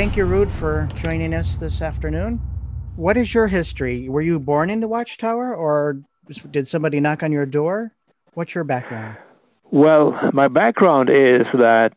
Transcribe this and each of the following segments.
Thank you, Rud, for joining us this afternoon. What is your history? Were you born in the Watchtower, or did somebody knock on your door? What's your background? Well, my background is that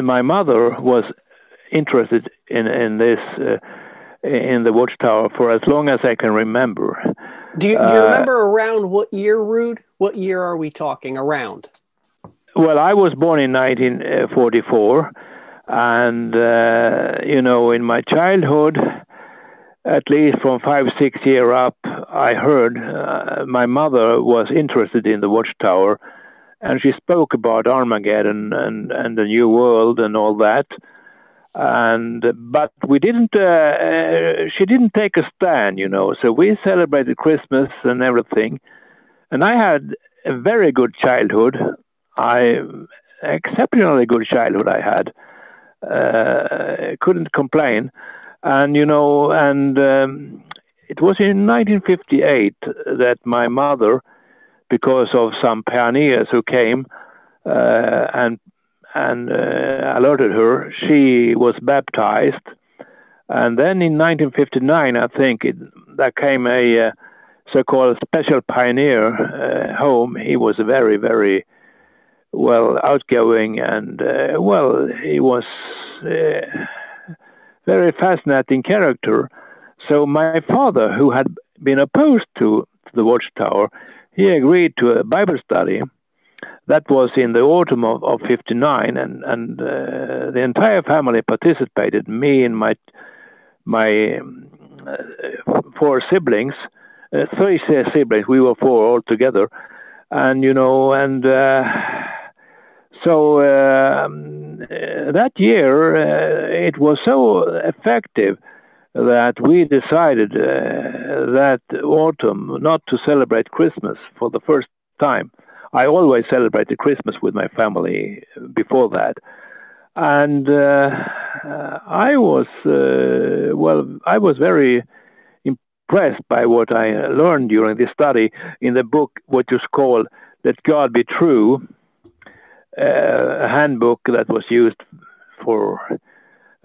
my mother was interested in the Watchtower for as long as I can remember. Do you remember around what year, Rud? What year are we talking around? Well, I was born in 1944, and you know, in my childhood, at least from 5-6 year up, I heard my mother was interested in the Watchtower, and she spoke about Armageddon and the New World and all that. And but we didn't. She didn't take a stand, you know. So we celebrated Christmas and everything. And I had a very good childhood. Exceptionally good childhood I had. Couldn't complain. And you know, and it was in 1958 that my mother, because of some pioneers who came and alerted her, she was baptized. And then in 1959, I think, there came a so-called special pioneer home. He was very, very well outgoing, and well, he was a very fascinating character. So my father, who had been opposed to the Watchtower, he agreed to a Bible study. That was in the autumn of 59, and the entire family participated, me and my four siblings, three siblings, we were four altogether. And, you know, and so that year it was so effective that we decided that autumn not to celebrate Christmas for the first time. I always celebrated Christmas with my family before that. And I was very impressed by what I learned during this study in the book, what is called Let God Be True, a handbook that was used for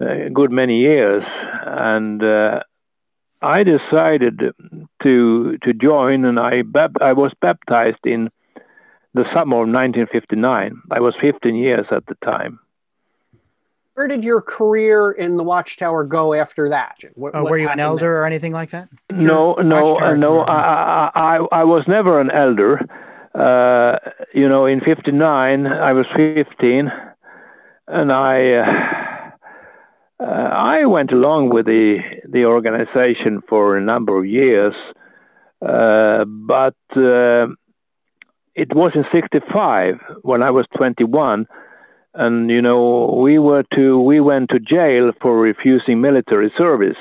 a good many years. And I decided to join, and I was baptized in the summer of 1959. I was 15 years at the time. Where did your career in the Watchtower go after that? Were you an elder or anything like that? No. I was never an elder. You know, in 59, I was 15, and I went along with the organization for a number of years, but it was in 65 when I was 21. And, you know, we went to jail for refusing military service.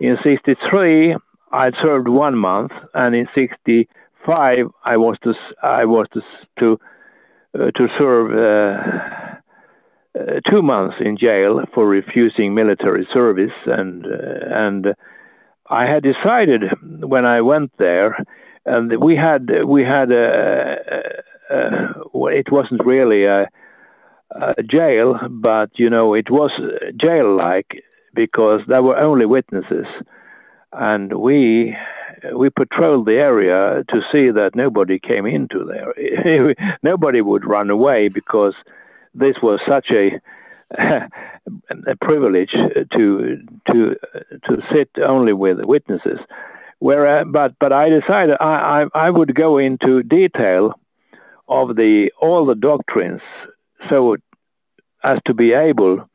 In 63, I served 1 month, and in 65, I was to serve 2 months in jail for refusing military service. And I had decided when I went there, and we had it wasn't really a jail, but you know, it was jail-like because there were only witnesses, and we patrolled the area to see that nobody came into there. Nobody would run away because this was such a privilege to sit only with witnesses. But I decided I would go into detail of all the doctrines, so as to be able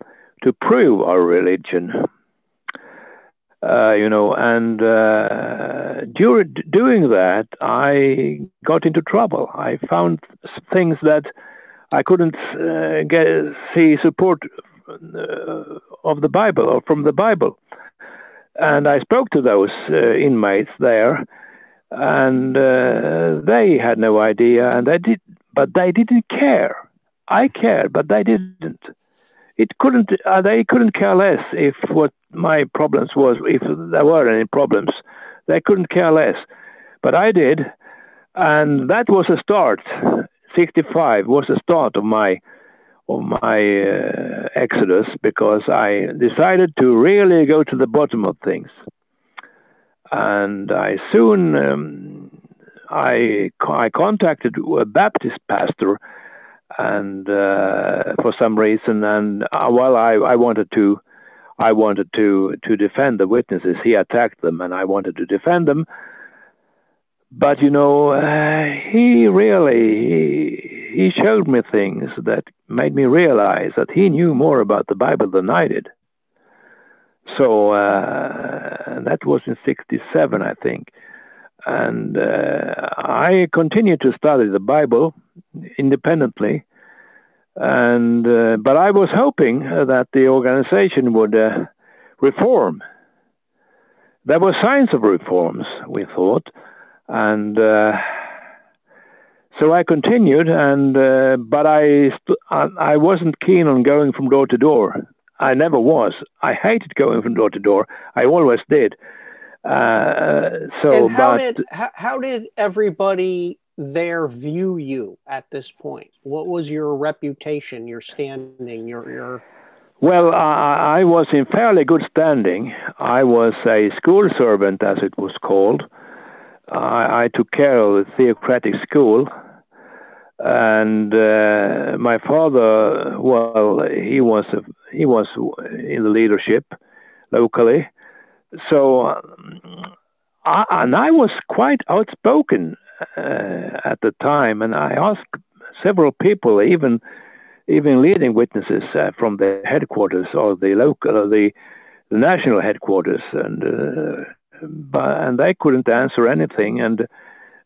to prove our religion, you know. And during doing that, I got into trouble. I found things that I couldn't see support of the Bible or from the Bible. And I spoke to those inmates there, and they had no idea, and they didn't care. I cared, but they didn't. They couldn't care less if what my problems was, if there were any problems. They couldn't care less, but I did, and that was a start. 65 was the start of my of my exodus, because I decided to really go to the bottom of things. And I soon I contacted a Baptist pastor, and for some reason, and while I wanted to defend the witnesses, he attacked them, and I wanted to defend them. But you know, he showed me things that made me realize that he knew more about the Bible than I did. So that was in '67, I think. And I continued to study the Bible independently, and but I was hoping that the organization would reform. There were signs of reforms, we thought, and so I continued. And but I wasn't keen on going from door to door. I never was. I hated going from door to door. I always did. So, and how did everybody there view you at this point? What was your reputation, your standing, your? Well, I was in fairly good standing. I was a school servant, as it was called. I took care of the theocratic school, and my father, well, he was in the leadership locally. So, I was quite outspoken at the time, and I asked several people, even leading witnesses from the headquarters or the local, or the national headquarters, and they couldn't answer anything,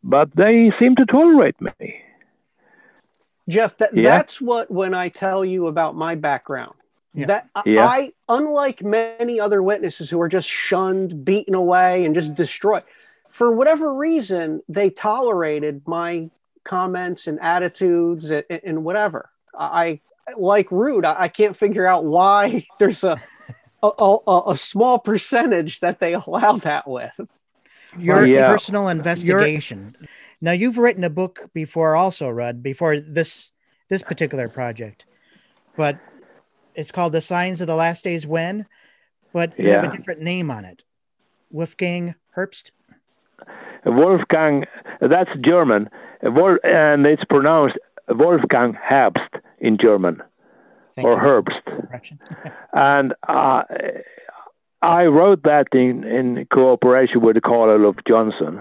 but they seemed to tolerate me. Jeff, that's what when I tell you about my background. Yeah. I, unlike many other witnesses who are just shunned, beaten away, and just destroyed, for whatever reason, they tolerated my comments and attitudes and whatever. I, like Rud, I can't figure out why there's a small percentage that they allow that with. Your personal investigation. Now, you've written a book before also, Rud, before this particular project, but... It's called The Signs of the Last Days When, but you have a different name on it. Wolfgang Herbst? Wolfgang, that's German, and it's pronounced Wolfgang Herbst in German, Herbst. And I wrote that in cooperation with Carl Olof Jonsson.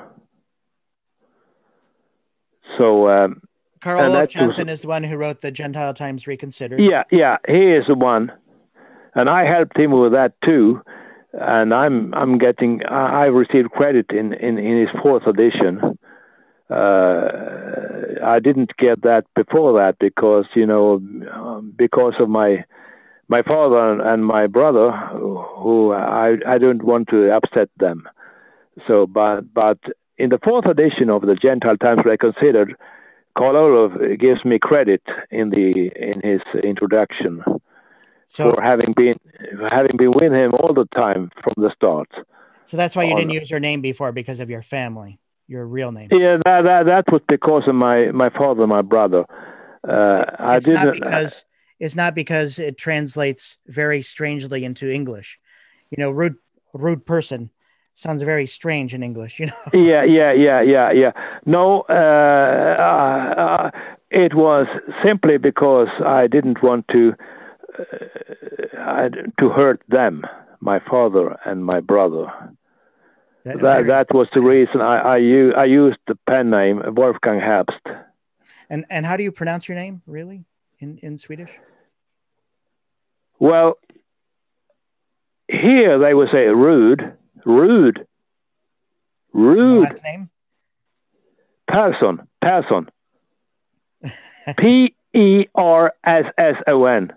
So... Carl Olof Jonsson is the one who wrote The Gentile Times Reconsidered. Yeah, he is the one, and I helped him with that too. And I received credit in his fourth edition. I didn't get that before that because because of my father and my brother, who I don't want to upset them. So, but in the fourth edition of The Gentile Times Reconsidered, Carl Olof gives me credit in his introduction for having been with him all the time from the start. So that's why you didn't use your name before, because of your family, your real name. Yeah, that was because of my father and my brother. It's not because it translates very strangely into English. You know, Rud Persson sounds very strange in English, you know. Yeah. No, it was simply because I didn't want to hurt them, my father and my brother. That was the reason I used the pen name Wolfgang Herbst. And how do you pronounce your name, really, in Swedish? Well, here they would say Rud. Last name? Persson. P-E-R-S-S-O-N.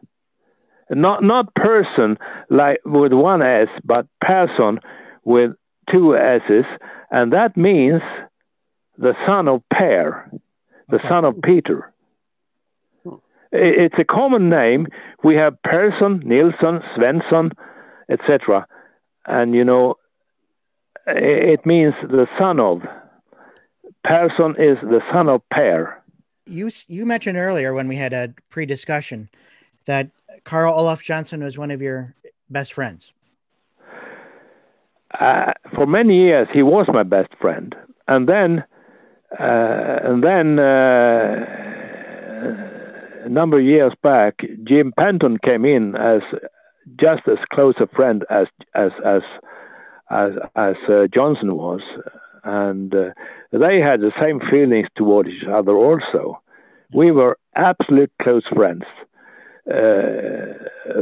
Not person like with one S, but Persson with two S's, and that means the son of Per, son of Peter. It's a common name. We have Persson, Nilsson, Svensson, etc. And it means the son of. Persson is the son of Per. you mentioned earlier when we had a pre-discussion that Carl Olof Jonsson was one of your best friends. For many years, he was my best friend, and then a number of years back, Jim Penton came in as just as close a friend as Johnson was, and they had the same feelings toward each other. Also, we were absolute close friends.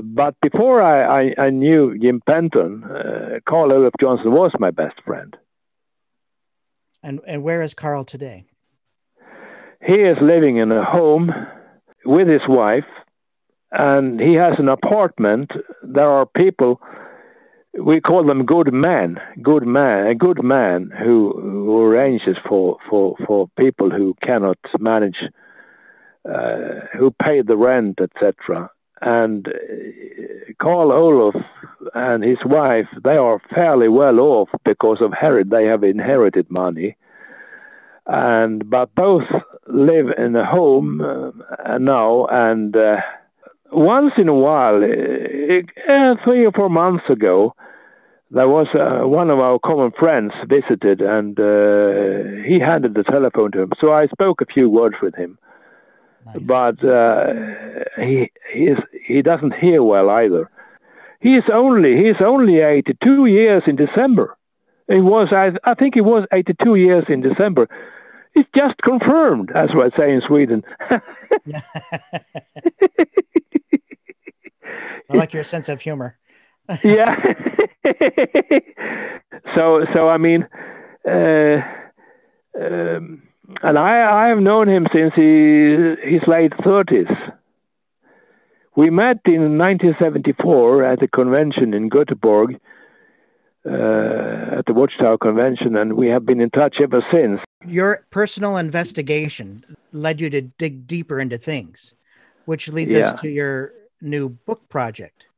But before I knew Jim Penton, Carl Olof Jonsson was my best friend. And where is Carl today? He is living in a home with his wife, and he has an apartment. There are people, we call them good man who arranges for people who cannot manage, who pay the rent, etc. And Carl Olof and his wife, they are fairly well off because of they have inherited money. But both live in a home now. And once in a while, 3 or 4 months ago, there was one of our common friends visited, and he handed the telephone to him. So I spoke a few words with him. Nice. But he doesn't hear well either. He's only 82 years in December. I think he was 82 years in December. It's just confirmed, as we say in Sweden. I like your sense of humor. Yeah. So I mean. And I have known him since his late 30s. We met in 1974 at a convention in Göteborg, at the Watchtower Convention, and we have been in touch ever since. Your personal investigation led you to dig deeper into things, which leads us to your new book project.